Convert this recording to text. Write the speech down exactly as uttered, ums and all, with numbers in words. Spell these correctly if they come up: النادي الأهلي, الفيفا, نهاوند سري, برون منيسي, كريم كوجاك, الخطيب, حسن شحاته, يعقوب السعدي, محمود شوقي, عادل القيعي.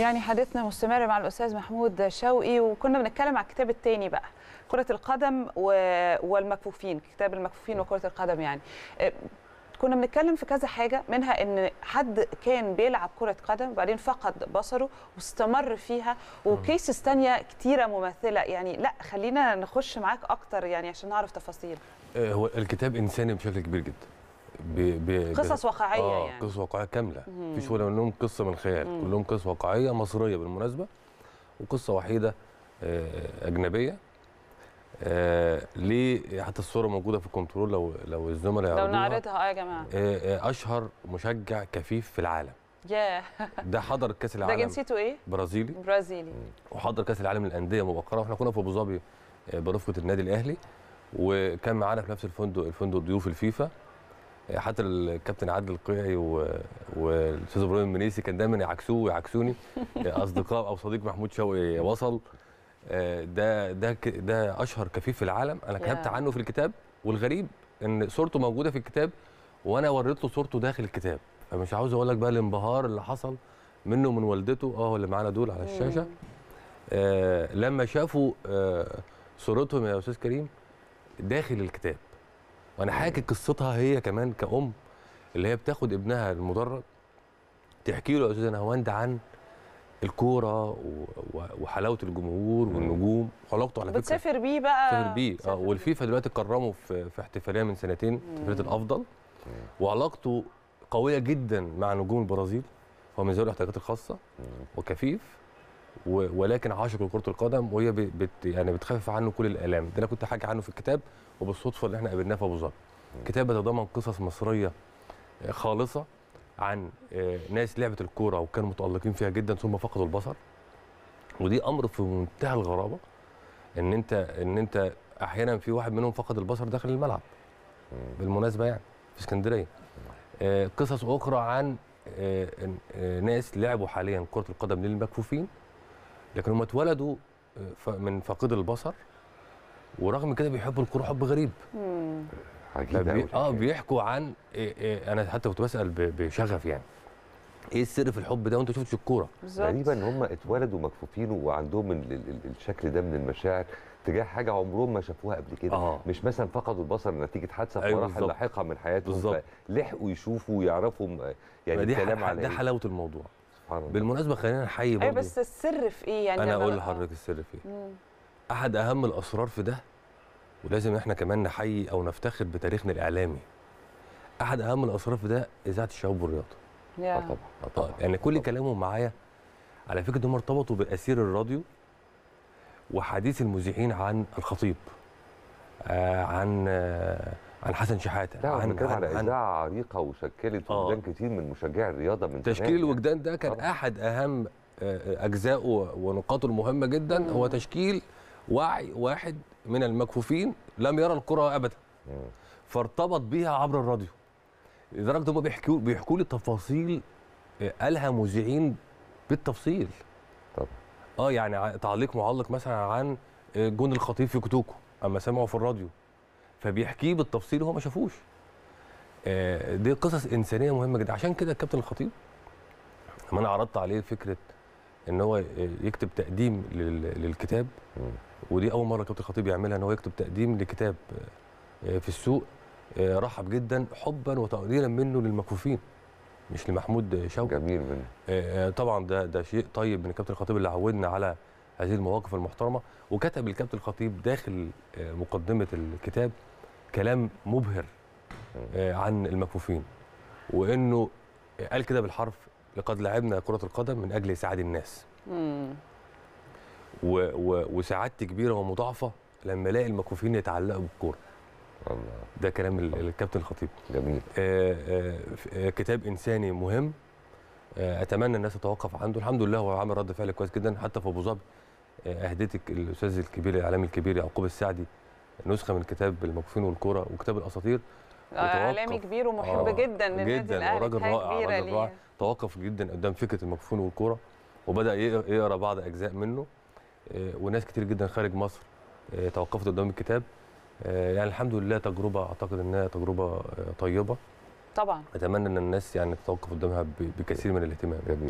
يعني حديثنا مستمر مع الأستاذ محمود شوقي، وكنا بنتكلم على الكتاب الثاني بقى، كرة القدم والمكفوفين، كتاب المكفوفين وكرة القدم. يعني كنا بنتكلم في كذا حاجة، منها إن حد كان بيلعب كرة قدم وبعدين فقد بصره واستمر فيها، وكيسز تانية كتيرة مماثلة. يعني لا، خلينا نخش معاك أكتر يعني عشان نعرف تفاصيل. هو الكتاب إنساني بشكل كبير جدا، بي بي قصص واقعيه. آه يعني قصص واقعيه كامله، مفيش ولا منهم قصه من خيال، مم. كلهم قصص واقعيه مصريه بالمناسبه، وقصه وحيده اجنبيه. آه ليه؟ حتى الصوره موجوده في الكنترول لو لو الزملاء يعرفوها، لو نعرضها. اه يا جماعه، آه اشهر مشجع كفيف في العالم. ياه ده حضر كاس العالم. ده جنسيته ايه؟ برازيلي. برازيلي وحضر كاس العالم للانديه مبكره، واحنا كنا في ابو ظبي برفقه النادي الاهلي، وكان معانا في نفس الفندق الفندق ضيوف الفيفا. حتى الكابتن عادل القيعي والاستاذ برون منيسي كان دايما يعكسوه ويعكسوني اصدقاء او صديق محمود شوقي وصل. ده ده ده اشهر كفيف في العالم، انا كتبت عنه في الكتاب، والغريب ان صورته موجوده في الكتاب، وانا وريت له صورته داخل الكتاب. فمش عاوز اقول لك بقى الانبهار اللي حصل منه من والدته، اه اللي معانا دول على الشاشه، آه لما شافوا آه صورتهم يا استاذ كريم داخل الكتاب. وانا حاكي قصتها هي كمان كأم، اللي هي بتاخد ابنها المدرج تحكي له يا استاذ نهاوند عن الكوره وحلاوه الجمهور والنجوم وعلاقته. على فكره بتسافر بيه بقى، بتسافر بيه اه والفيفا دلوقتي كرمه في في احتفاليه من سنتين، احتفاليه الافضل، وعلاقته قويه جدا مع نجوم البرازيل. هو من ذوي الاحتياجات الخاصه وكفيف، ولكن عاشق لكرة القدم، وهي بت يعني بتخفف عنه كل الآلام. ده انا كنت حاكي عنه في الكتاب، وبالصدفة اللي احنا قابلناه في ابو ظبي. كتاب بيتضمن قصص مصرية خالصة عن ناس لعبت الكورة وكانوا متألقين فيها جدا ثم فقدوا البصر، ودي أمر في منتهى الغرابة، إن أنت إن أنت أحيانا في واحد منهم فقد البصر داخل الملعب بالمناسبة، يعني في اسكندرية. قصص أخرى عن ناس لعبوا حاليا كرة القدم للمكفوفين، لكن هم اتولدوا من فقد البصر، ورغم كده بيحبوا الكوره حب غريب. عجيب. اه بيحكوا عن إيه إيه، انا حتى كنت بسال بشغف يعني ايه السر في الحب ده وانت ما شفتش الكوره؟ غريبا ان هم اتولدوا مكفوفين وعندهم الشكل ده من المشاعر تجاه حاجه عمرهم ما شافوها قبل كده. آه. مش مثلا فقدوا البصر نتيجه حادثه، أيوة فراحه لاحقه من حياتهم، لحقوا يشوفوا ويعرفوا يعني الكلام على ده. حلاوه الموضوع بالمناسبه. خلينا نحيي برضه. اي بس السر في ايه يعني؟ انا اقول لحضرتك السر في ايه. مم. احد اهم الاسرار في ده، ولازم احنا كمان نحيي او نفتخر بتاريخنا الاعلامي. احد اهم الاسرار في ده اذاعه الشباب والرياضه. اه طبعا اه طبعا يعني كل كلامهم معايا على فكره هم ارتبطوا باسير الراديو وحديث المذيعين عن الخطيب، آه عن آه عن حسن شحاته، عن كده على اذاعه عريقه وشكلت آه. وجدان كتير من مشجعي الرياضه من تشكيل يعني. الوجدان ده كان آه. احد اهم اجزائه ونقاطه المهمه جدا. مم. هو تشكيل وعي واحد من المكفوفين لم يرى الكره ابدا، مم. فارتبط بيها عبر الراديو، لدرجه هم بيحكوا بيحكوا لي تفاصيل قالها مذيعين بالتفصيل. طب اه يعني تعليق معلق مثلا عن جون الخطيب في كتوكو اما سمعوا في الراديو، فبيحكيه بالتفصيل وهو ما شافوش. آه دي قصص انسانيه مهمه جدا. عشان كده الكابتن الخطيب لما انا عرضت عليه فكره ان هو يكتب تقديم للكتاب، ودي اول مره الكابتن الخطيب يعملها، ان هو يكتب تقديم لكتاب في السوق، آه رحب جدا حبا وتقديرا منه للمكفوفين مش لمحمود شوقي. جميل منه. آه طبعا ده ده شيء طيب من الكابتن الخطيب اللي عودنا على هذه المواقف المحترمه. وكتب الكابتن الخطيب داخل مقدمه الكتاب كلام مبهر عن المكفوفين، وانه قال كده بالحرف: لقد لعبنا كره القدم من اجل اسعاد الناس. امم وسعادتي كبيره ومضاعفه لما الاقي المكفوفين يتعلقوا بالكوره. الله. ده كلام الكابتن الخطيب. جميل. آآ آآ كتاب انساني مهم، اتمنى الناس تتوقف عنده. الحمد لله هو عامل رد فعل كويس جدا. حتى في ابو ظبي اهدتك الاستاذ الكبير الاعلامي الكبير يعقوب السعدي نسخه من كتاب المكفوفين والكوره وكتاب الاساطير. اعلامي كبير ومحب آه جدا للنادي الاهلي، وراجل رائع راجل رائع. توقف جدا قدام فكره المكفوفين والكوره وبدا يقرا بعض اجزاء منه، وناس كتير جدا خارج مصر توقفت قدام الكتاب. يعني الحمد لله تجربه اعتقد انها تجربه طيبه. طبعا اتمنى ان الناس يعني تتوقف قدامها بكثير من الاهتمام.